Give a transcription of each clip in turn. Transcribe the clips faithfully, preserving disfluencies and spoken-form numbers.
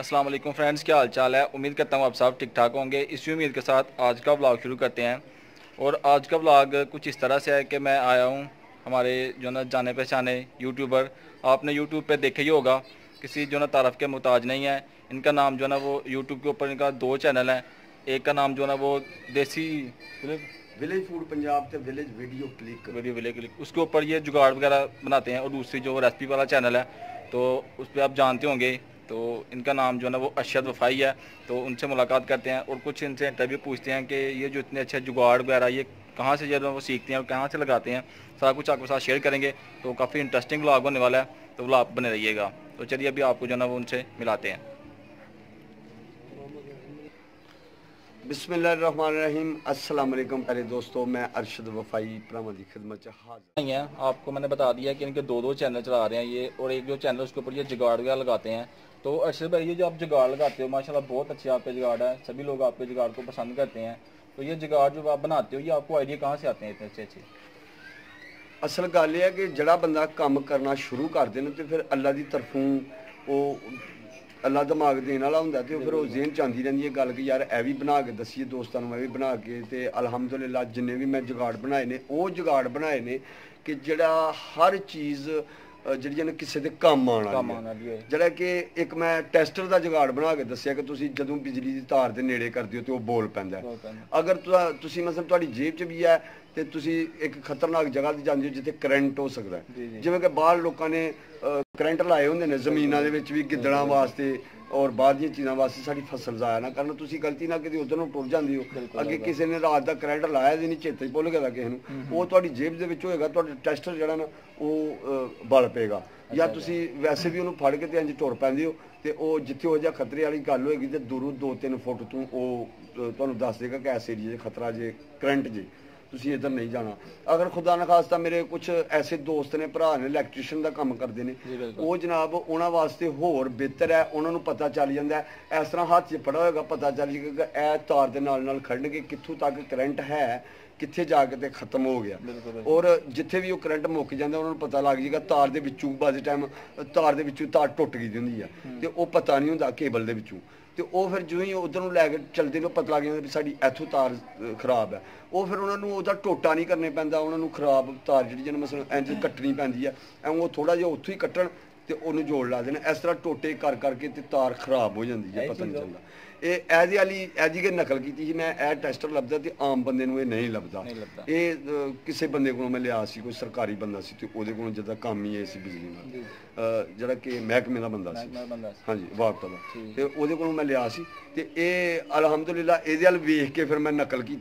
अस्सलाम वालेकुम फ्रेंड्स, क्या हाल चाल है। उम्मीद करता हूँ आप सब ठीक ठाक होंगे। इसी उम्मीद के साथ आज का व्लॉग शुरू करते हैं। और आज का व्लॉग कुछ इस तरह से है कि मैं आया हूँ हमारे जो ना जाने पहचाने यूट्यूबर, आपने यूट्यूब पे देखा ही होगा, किसी जो ना तारफ़ के मोहताज नहीं है। इनका नाम जो ना वो यूट्यूब के ऊपर इनका दो चैनल है। एक का नाम जो ना वो देसी विलेज फूड पंजाब से village video click video village click, उसके ऊपर ये जुगाड़ वगैरह बनाते हैं। और दूसरी जो रेसिपी वाला चैनल है तो उस पर आप जानते होंगे, तो इनका नाम जो है ना वो अरशद वफाई है। तो उनसे मुलाकात करते हैं और कुछ इनसे इंटरव्यू पूछते हैं कि ये जो इतने अच्छे जुगाड़ वगैरह ये कहाँ से जो वो सीखते हैं और कहाँ से लगाते हैं, सारा कुछ आपके साथ शेयर करेंगे। तो काफ़ी इंटरेस्टिंग व्लॉग होने वाला है, तो व्लॉग बने रहिएगा। तो चलिए अभी आपको जो है ना वो उनसे मिलाते हैं। बिस्मिल्लाह रहमान रहीम, अस्सलाम वालेकुम प्यारे दोस्तों, मैं अरशद वफाई प्रामा की खिदमत हाजिर हैं। आपको मैंने बता दिया कि इनके दो दो चैनल चला रहे हैं ये, और एक जो चैनल उसके ऊपर ये जुगाड़ वगैरह लगाते हैं। तो अरशद भाई, ये जो आप जुगाड़ लगाते हो माशाल्लाह बहुत अच्छे आपके जुगाड़ है, सभी लोग आपके जुगाड़ को पसंद करते हैं। तो ये जुगाड़ जो आप बनाते हो, ये आपको आइडिया कहाँ से आते हैं इतने अच्छे अच्छे? असल गल है कि जड़ा बंदा काम करना शुरू कर देना तो फिर अल्लाह की तरफों वो अल्लाह दिमाग देने वाला होंगे, तो फिर वो जेहन चाहती रही है गल कि यार ए भी बना के दसीए दोस्तों में भी बना के। तो अलहमदुलिल्लाह जिन्हें भी मैं जुगाड़ बनाए ने वो जुगाड़ बनाए ने कि जड़ा हर चीज़ जी किसी के काम आना है। जड़ा कि एक मैं टैस्टर का जुगाड़ बना के दसिया कि तुसी जदों बिजली की तार के नेड़े करते हो तो वह बोल पैंदा है। अगर तुसी मतलब तुहाडी जेब च भी है तो तुसी एक खतरनाक जगह ते जांदे हो जिथे करंट हो सकता है, जिवें कि बाहर लोगों ने करंट लाए होंदे ने जमीनां दे विच भी गिद्दड़ां वास्ते और बाहर दी चीज़ां वास्ते सारी फसल जाया ना करना। तुसी गलती ना किते उधर नूं टुर जांदे हो, अगे किसी ने रात दा करंट लाया ते नहीं चेते भुल गया किसी नूं, ओह तुहाडी जेब दे विच होएगा, तुहाडा टैस्टर जिहड़ा ना ओह बल पेगा, या तुसी वैसे भी उन्होंने फड़ के ते इंज टुर पैंदे हो। तो वह जिथे हो जा खतरे वाली गल होएगी तो दूरों दो तीन फुट तों ओह तुहानूं दस देगा कि इस एरिया च खतरा जे करंट जे तुसी इधर नहीं जाना। अगर खुदा न खास्ता मेरे कुछ ऐसे दोस्त ने भरा ने इलैक्ट्रीशियन का काम करते हैं, वो जनाब उन्होंने वास्ते होर बेहतर है, उन्होंने पता चल जाता है। इस तरह हाथ से पड़ा होगा पता चल जाएगा ए तार के नाल नाल खड़नगे कित्थों तक करंट है, कितने जाके तो खत्म हो गया। और जिथे भी वो करंट मुक जाता उन्होंने पता लग जाएगा तार के विचों, बाद टाइम तार के विचों तार टुट गई होंगी है तो वह पता नहीं होंगे केबल के विचों, तो वह फिर जो ही उधर लैके चलते ने पता लग जाता भी साड़ी इथों तार खराब है। वह फिर उन्होंने वह टोटा नहीं करने पैंदा, उन्होंने खराब तार जी मसल इंज कट्टनी पैंदी है, वो थोड़ा जि उतों ही कट्टन तो उन्होंने जोड़ ला देना। इस तरह टोटे कर करके तो तार खराब हो जाती है, पता नहीं चलता। ये एहदी वाली एहदी के नकल की मैं ए टैस्टर लभदा तो आम बंदे नूं नहीं लभदा, ये किसी बंदे को मैं लिया सी, कोई सरकारी बंदा सी ते ओहदे कोलों जिहदा काम ही इस बिजली नाल जिहड़ा कि महकमे का बंदा सी, हाँ जी वाकता दा, ते ओहदे कोलों मैं लिया सी ते इह अलहमदुलिल्लाह एहदे अल वेख के फिर मैं नकल की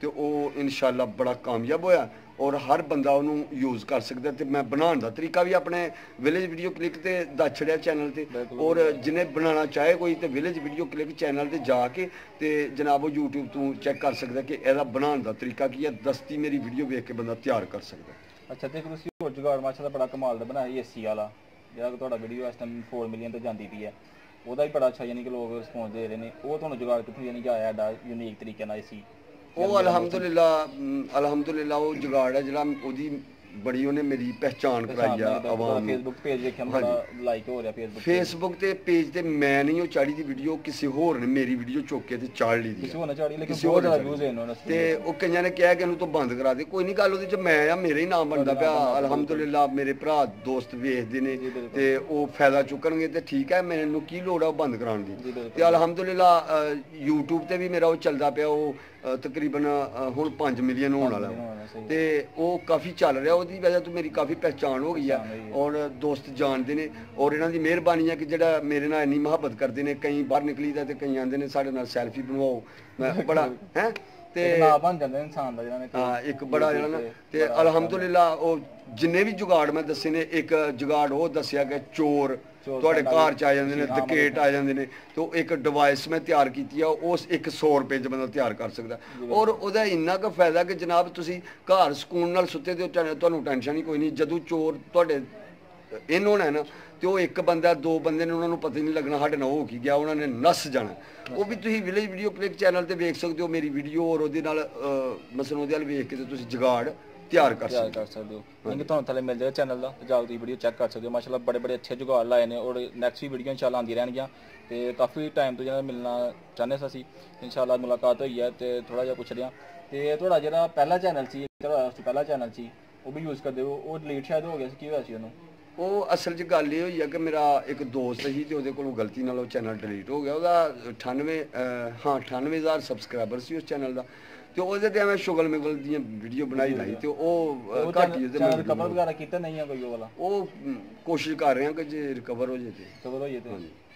ते ओह इंशाअल्लाह बड़ा कामयाब होया और हर बंदा उन्होंने यूज़ कर सकता। तो मैं बनाने का तरीका भी अपने विलेज वीडियो क्लिक ते दस छड़िया चैनल से, और जिन्हें बनाना चाहे कोई तो विलेज वीडियो क्लिक चैनल से जाके तो जनाब वो यूट्यूब तो चैक कर सकता कि एदा बनाने का तरीका की है, दस्ती मेरी वीडियो वेख के बंदा तैयार कर सकता। अच्छा, तो तुम जुगाड़ माशाल्लाह बड़ा कमाल का बनाया ए सी वाला, जो वीडियो इस टाइम फोर मिलियन तो जाती पी है, वह भी बड़ा अच्छा यानी कि लोग रिस्पॉन्स दे रहे हैं। वो तुहानू जुगाड़ कितों यानी कि आया एडा यूनीक तरीके नाल ए सी? वो अलहमदुलिल्लाह अलहमदुलिल्लाह वो जुगाड़ है जिहड़ा ओहदी बड़ी उन्हें मेरी पहचान कराई है आवाम। फेसबुक पेज देखिया मेरा लाइक हो रहा फेसबुक फेसबुक ते पेज ते मैं नहीं ओह चाढ़ी दी वीडियो, किसी होर ने मेरी वीडियो चुक के ते चाढ़ ली दी, किसी होर ने चाढ़ी, लेकिन बहुत ज्यादा व्यूज है इन्होंने ते ओह कईयां ने कहा कि इहनू तो बंद करा दे। कोई नहीं गल ओहदे च मैं आ, मेरा ही नाम बनदा पिया अलहमदुलिल्लाह, मेरे भरा दोस्त वेखदे ने ते ओह फायदा चुकणगे ते ठीक है, मैनू की लोड़ है बंद कराउण दी। ते अलहमदुलिल्लाह यूट्यूब ते भी मेरा ओह चलदा पिया, ओह तकरीबन हुण पाँच मिलियन होने वाला तो वो काफ़ी चल रहा, उसकी वजह तो मेरी काफ़ी पहचान हो गई है और दोस्त जानते हैं। और इन्हों की मेहरबानी है कि जरा मेरे नाल इन्नी मुहब्बत करते हैं, कई बाहर निकली तो कई आते हैं साढ़े नाल सैल्फी बनवाओ, मैं बड़ा है हाँ एक बड़ा जो ना तो अलहमदुलिल्लाह। जिन्हें भी जुगाड़ मैं दसे ने, एक जुगाड़ वो दसिया कि चोर तुहाडे घर च आ जाते हैं, डकैत आ जाते हैं, तो एक डिवाइस मैं तैयार की है उस एक सौ रुपये च बंदा तैयार कर सकता है। और वह इन्ना का फायदा कि जनाब तुसीं घर सुकून नाल सुत्ते ते तुहानूं टेंशन ही कोई नहीं, जदों चोर तुहाडे इन होना है ना तो वो एक बंदा दो बंदे ने उन्होंने पता ही नहीं लगना साढ़े नाल हो की गया, उन्होंने नस जाना। वो भी तुसीं विलेज वीडियो क्लिक चैनल ते वेख सकदे हो मेरी वीडियो, और उसदे नाल मसलन उसदे अल वेख के तुसीं जुगाड़ तैयार कर तैयार कर सकते हो। लिंक तुहानू थले मिल जाएगा चैनल का, जाओ तुसीं वीडियो चैक कर सकते हो। माशाल्लाह बड़े बड़े अच्छे जुगाड़ लाए ने और नैक्सट भी वीडियो इंशाल्लाह आंदी रहनगियां। ते काफ़ी टाइम तो जिहड़ा मिलना चाहने सी इंशाल्लाह मुलाकात होई है। ते थोड़ा जिहा पुछ लिया ते तुहाडा जिहड़ा पहला चैनल सी पहला चैनल सी वो भी यूज़ करदे हो, वो डिलीट शायद हो गया सी, की होया सी उहनू? वो असल च गल ये होई है कि मेरा एक दोस्त ही तो उहदे कोलों गलती नाल चैनल डिलीट हो गया। वह अठानवे हाँ अठानवे हज़ार सबसक्राइबर से उस चैनल का। तो उसदे ते मैं शुगल मुगल दियां वीडियो बनाई लाई तो वो घट ही उसदे रिकवर वगैरह कीता नहीं है कोई वाला। वो कोशिश कर रहे हैं कि जे रिकवर हो जाए रिकवर हो जाए।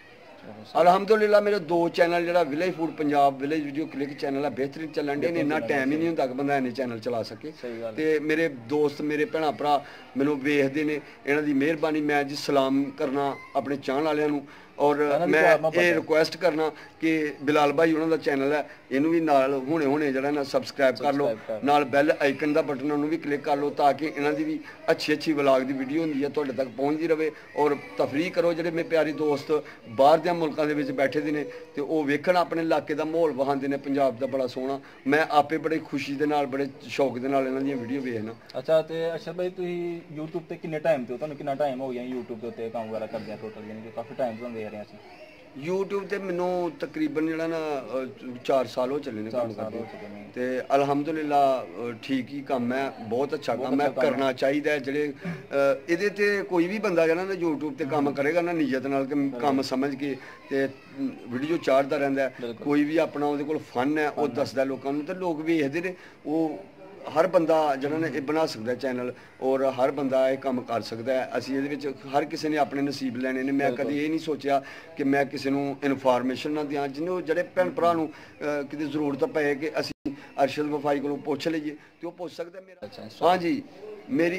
अलहमदुलिल्लाह मेरे दो चैनल जिहड़ा village food Punjab village video click channel है बेहतरीन चलन डे ने। इन्ना टाइम ही नहीं होंदा कि बंदा इन्ने चैनल चला सके। ते मेरे दोस्त मेरे भैन भरा मैनू वेखदे ने, इन्हां दी मेहरबानी। मैं जी सलाम करना अपने चाहण वालेयां नू और मैं ये रिक्वेस्ट करना कि बिलाल भाई उन्होंने चैनल है इनू भी नाल हुणे हुणे जरा सबसक्राइब कर लो, नाल बैल आइकन का बटन उन्होंने भी क्लिक कर लो ताकि इन्हों की भी अच्छी अच्छी व्लॉग की वीडियो होंगी है तुहाडे तक पहुँचती रहे। और तफरी करो जिहड़े मेरे प्यारे दोस्त बाहर दे मुल्कां दे विच बैठे दे ने ते ओह वेखण अपने इलाके का माहौल वहांदे ने पंजाब का बड़ा सोहना। मैं आपे बड़ी खुशी दे नाल बड़े शौक दे नाल इन्हां दी वीडियो वेखना। अच्छा ते अर्शद भाई तुसीं यूट्यूब ते किन्ने टाइम ते तुहानू किन्ना टाइम हो गया यूट्यूब दे उत्ते कम्म वगैरह करदे टोटल यानी कि काफ़ी टाइम तुहानू यूट्यूब ते मैनू तकरीबन जिहड़ा ना चार साल हो चले ने कम्म करदे ते अलहमदुलिल्लाह ठीक ही कम्म है, बहुत अच्छा कम्म है, करना चाहिदा है। जिहड़े इहदे ते कोई भी बंदा जिहड़ा ना यूट्यूब ते कम्म करेगा ना नीयत नाल कम्म समझ के ते वीडियो चाढ़दा रहिंदा है। कोई भी अपना उहदे कोल फन है ओह दसदा लोकां नूं ते लोक वेखदे ने। ओह हर बंदा जिहड़ा ने इह बना सकदा चैनल और हर बंदा यह काम कर सकता है। असी इहदे विच हर किसी ने अपने नसीब लैने ने। मैं कभी ये नहीं सोचा कि मैं किसी को इनफॉर्मेशन ना दें जिन्हों जिहड़े भैन भरा कितने जरूरत पए कि असी अर्शद वफाई को पुछ लीए तो पुछ सकदा मेरा। हाँ जी मेरी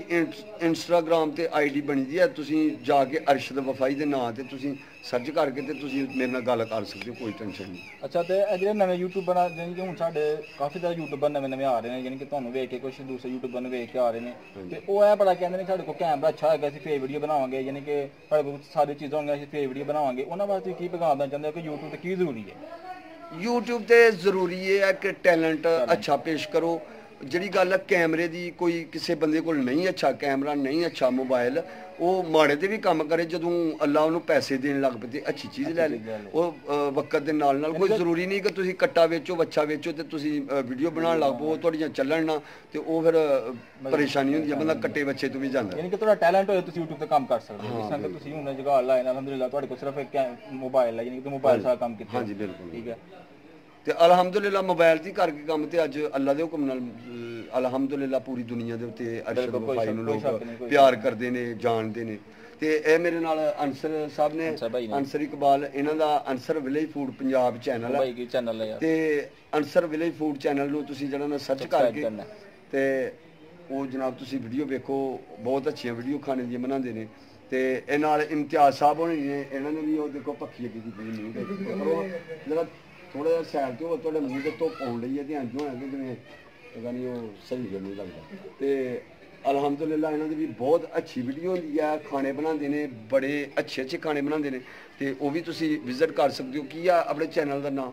इंस्टाग्राम ते आई डी बनी दी है, तुसी जाके अर्शद वफाई के नाम ते तुसी सर्च करके ते तुसी मेरे नाल गल कर सकदे हो, कोई टेंशन नहीं। अच्छा तो जिहड़े नवे यूट्यूबर यानी कि हुण साडे काफ़ी सारे यूट्यूबर नवे नवे आ रहे हैं यानी कि तुहानू वेख के कुछ दूसरे यूट्यूबर नू वेख के आ रहे हैं तो ओह ऐ बड़ा कहिंदे ने साडे कोल कैमरा अच्छा है असीं फेक वीडियो बनावांगे यानी कि साडे कोल सारी चीज़ां होंगियां असीं फेक वीडियो बनावांगे। उहनां वास्ते की पैगाम देना चाहुंदे हो कि यूट्यूब ते की जरूरी है? यूट्यूब ते जरूरी है कि टैलेंट अच्छा पेश करो। जिहड़ी गल है कैमरे की कोई किसी बंदे कोल नहीं अच्छा कैमरा नहीं अच्छा मोबाइल वो माड़े ते भी कम करे जदों अल्लाह उन्होंने पैसे देने लग पे अच्छी चीज़ लै ले। वह वक्त के नाल नाल कोई जरूरी नहीं कि तुसी कट्टा बेचो बच्चा बेचो तो तुसी वीडियो बनाने लग पो तुहाडियां चलन ना तो वह फिर परेशानी होंदी है, बंदा कट्टे बच्चे तो भी जांदा। यानी कि तुहाडा टैलेंट होए तुसी यूट्यूब ते कम्म कर सकदे हो। जिस तरह तुसी हुण जगह लाइन अलहमदुलिल्लाह तुहाडे कोल सिर्फ इक मोबाइल है यानी कि मोबाइल सारा कम्म कीता। हाँ जी बिल्कुल ठीक है ते अलहमदुलिल्लाह मोबाइल दी करके कम ते अज अल्लाह दे हुकम नाल अलहमदुलिल्लाह पूरी दुनिया दे उत्ते अर्शद वफाई नूं लोग प्यार करदे ने जानदे ने। ते इह मेरे नाल अंसर साहब ने अंसर इकबाल इन्हां दा Ansar village food Punjab channel है ते अंसर विलेज फूड चैनल नूं तुसीं जिहड़ा ना सर्च करके ते ओह जनाब तुसीं वीडियो वेखो, बहुत अच्छियां वीडियो खाने दियां बनांदे ने। ते इह नाल इम्तियाज़ साहब होणे ने इन्हां ने भी ओह देखो पक्की अग्गी दी वीडियो जरा थोड़ा जहा सैड तो होगा मूँह से धुप आउन लगी है ध्यान जो है कि जिन्हें पता नहीं वो सही गल नहीं लगता। तो अलहमदुलिल्लाह इन्हों की भी बहुत अच्छी वीडियो होंगी है, खाने बनाते ने बड़े अच्छे अच्छे खाने बनाते हैं तो वह भी तुसी विजिट कर सकते हो। की है अपने चैनल का नाम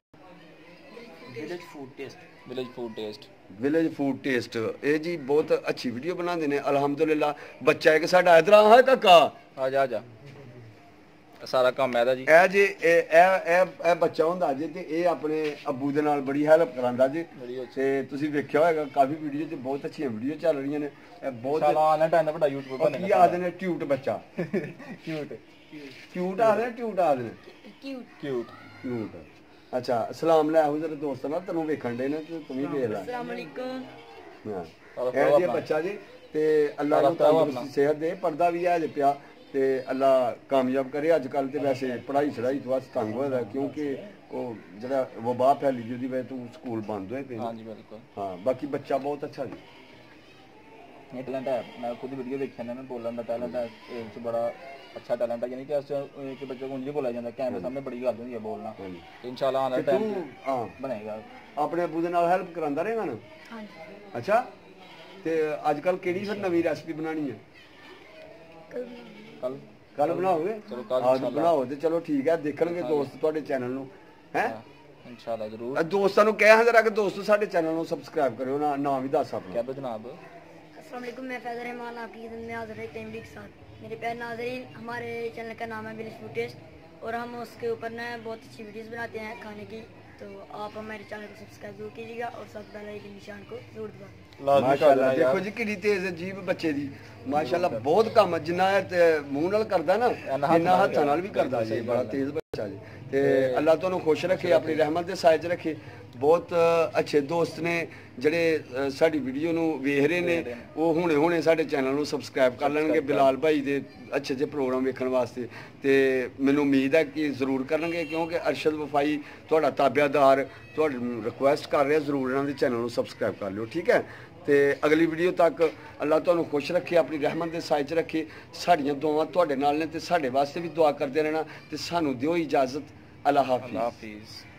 village food taste village food taste village food taste ये जी बहुत अच्छी वीडियो बनाते हैं अलहमदुलिल्लाह। बच्चा एक साढ़ा इधर है धक्का आ जा जा सारा काम है जी ए जे ए ए ए बच्चा होंदा जे ते ए अपने अब्बू दे नाल बड़ी हेल्प करांदा जे ते तुसी वेख्या होगा काफी वीडियो च बहुत अच्छी वीडियो चल रही ने। बहुत साला टाइम दा बड़ा यूट्यूबर बने की आदे ने क्यूट बच्चा क्यूट क्यूट आ रहा क्यूट आ रहा क्यूट क्यूट क्यूट। अच्छा सलाम ले आओ जरा दोस्तां नाल तन्नू वेखण दे ने ते तुमी वेख ला। अस्सलाम वालेकुम। हां ए जे बच्चा जी ते अल्लाह नू तंदरुस्ती सेहत दे पर्दा वी है जे पिया ते अल्लाह कामयाब करे। अजकल तो वैसे पढ़ाई छड़ाई तो बस तंग होया क्योंकि वो जरा वबा फैली दी वजह तो स्कूल बंद होए पे। हाँ जी बिल्कुल। हाँ बाकी बच्चा बहुत अच्छा जी ये टैलेंट है, मैं खुद वीडियो देखी ना बोलन का टैलेंट है इस बड़ा अच्छा टैलेंट है यानी कि अस एक बच्चे को उंजे बोला जाता कैमरे सामने बड़ी गल होंदी है बोलना। इंशाल्लाह आने टाइम हां बनेगा अपने अब्बू दे नाल हेल्प करांदा रहेगा ना। हां जी। अच्छा ते अजकल केड़ी फिर नवी रेसिपी बनानी है? कल कल बनाओगे? चलो कल बनाओ तो चलो ठीक है देखणगे दोस्त तुहाडे चैनल नूं हैं इंशाअल्लाह जरूर। दोस्तां नूं कह जरा कि दोस्तों साडे चैनल नूं सबसक्राइब करियो ना नाम भी दस अपना। क्या जनाब अस्सलाम वालेकुम, मैं फैसल रहमान आपकी खिदमत में हाजिर है फैमिली के साथ। मेरे प्यारे नाज़रीन, हमारे चैनल का नाम है विलेज फूड टेस्ट और हम उसके ऊपर ना बहुत अच्छी वीडियोस बनाते हैं खाने की, तो आप हमारे चैनल को सब्सक्राइब जरूर कीजिएगा और सब बेल आइकन निशान को जरूर दबाना। माशाल्लाह देखो जी कि तेज अजीब बच्चे दी, माशाल्लाह बहुत काम जनायत मुंह नाल करदा ना, इना हत्थ नाल भी करदा जी, बड़ा तेज बच्चा जी। ते अल्लाह तोनू खुश रखे, अपनी रहमत दे साए च रखे। बहुत अच्छे दोस्त ने जिहड़े साडी वीडियो नू वेख रहे ने, वो हुणे हुणे साडे चैनल नू सबसक्राइब कर लैणगे बिलाल भाई दे अच्छे अच्छे प्रोग्राम वेखण वास्ते। ते मैनूं उम्मीद है कि जरूर करनगे, क्योंकि अरशद वफाई तुहाडा ताबेदार तुहाडी रिक्वेस्ट कर रहा, जरूर इन्हां दे चैनल नू सबसक्राइब कर लियो, ठीक है। तो अगली वीडियो तक अल्लाह तुहानूं खुश रखे, अपनी रहमत दे साए च रखे। साडियां दुआवां तुहाडे नाल ने, ते साडे वास्ते भी दुआ करदे रहना, ते सानूं दिओ इजाज़त। अल्लाह हाफिज़।